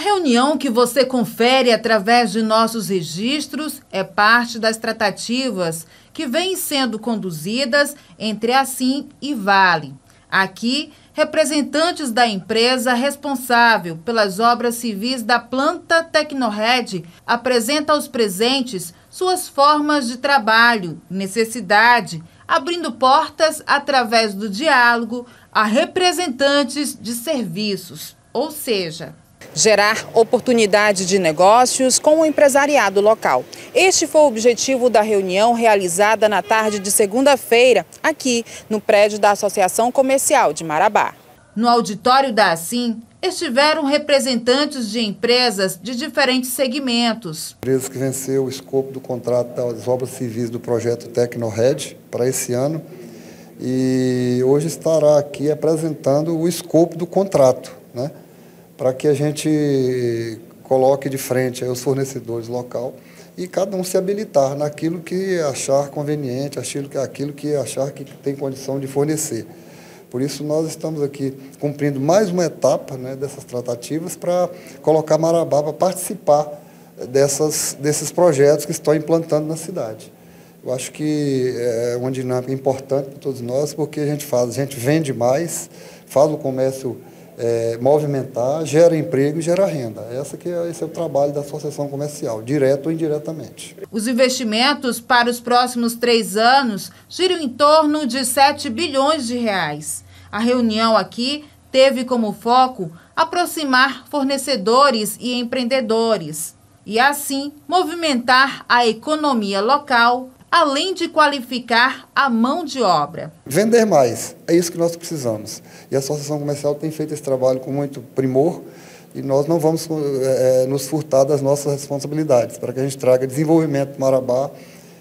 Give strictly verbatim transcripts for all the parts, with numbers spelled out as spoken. reunião que você confere através de nossos registros é parte das tratativas que vêm sendo conduzidas entre A C I M e Vale. Aqui, representantes da empresa responsável pelas obras civis da planta TecnoRed apresentam aos presentes suas formas de trabalho, necessidade, abrindo portas através do diálogo a representantes de serviços, ou seja, gerar oportunidade de negócios com o empresariado local. Este foi o objetivo da reunião realizada na tarde de segunda-feira, aqui no prédio da Associação Comercial de Marabá. No auditório da A C I M, estiveram representantes de empresas de diferentes segmentos. Empresas que venceu o escopo do contrato das obras civis do projeto TecnoRed para esse ano e hoje estará aqui apresentando o escopo do contrato, né? Para que a gente coloque de frente aí os fornecedores local e cada um se habilitar naquilo que achar conveniente, aquilo que achar que tem condição de fornecer. Por isso nós estamos aqui cumprindo mais uma etapa, né, dessas tratativas para colocar Marabá para participar dessas, desses projetos que estão implantando na cidade. Eu acho que é uma dinâmica importante para todos nós, porque a gente faz, a gente vende mais, faz o comércio É, movimentar, gera emprego e gera renda. Essa que é, esse é o trabalho da associação comercial, direto ou indiretamente. Os investimentos para os próximos três anos giram em torno de sete bilhões de reais. A reunião aqui teve como foco aproximar fornecedores e empreendedores e, assim, movimentar a economia local, além de qualificar a mão de obra. Vender mais, é isso que nós precisamos. E a Associação Comercial tem feito esse trabalho com muito primor e nós não vamos é, nos furtar das nossas responsabilidades, para que a gente traga desenvolvimento para Marabá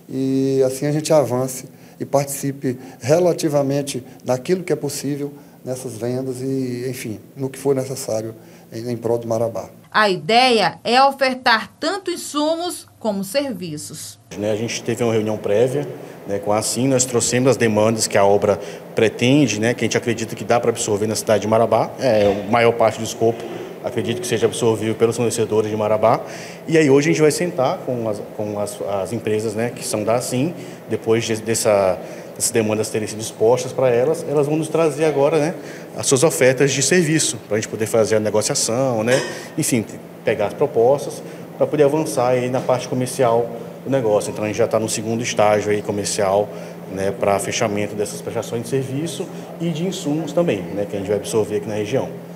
e assim a gente avance e participe relativamente naquilo que é possível nessas vendas e, enfim, no que for necessário em, em prol do Marabá. A ideia é ofertar tanto insumos como serviços. A gente teve uma reunião prévia, né, com a A C I M, nós trouxemos as demandas que a obra pretende, né, que a gente acredita que dá para absorver na cidade de Marabá. É, a maior parte do escopo acredito que seja absorvido pelos fornecedores de Marabá. E aí hoje a gente vai sentar com as, com as, as empresas, né, que são da A C I M, depois de, dessa... As demandas terem sido expostas para elas, elas vão nos trazer agora, né, as suas ofertas de serviço, para a gente poder fazer a negociação, né, enfim, pegar as propostas para poder avançar aí na parte comercial do negócio. Então a gente já está no segundo estágio aí comercial, né, para fechamento dessas prestações de serviço e de insumos também, né, que a gente vai absorver aqui na região.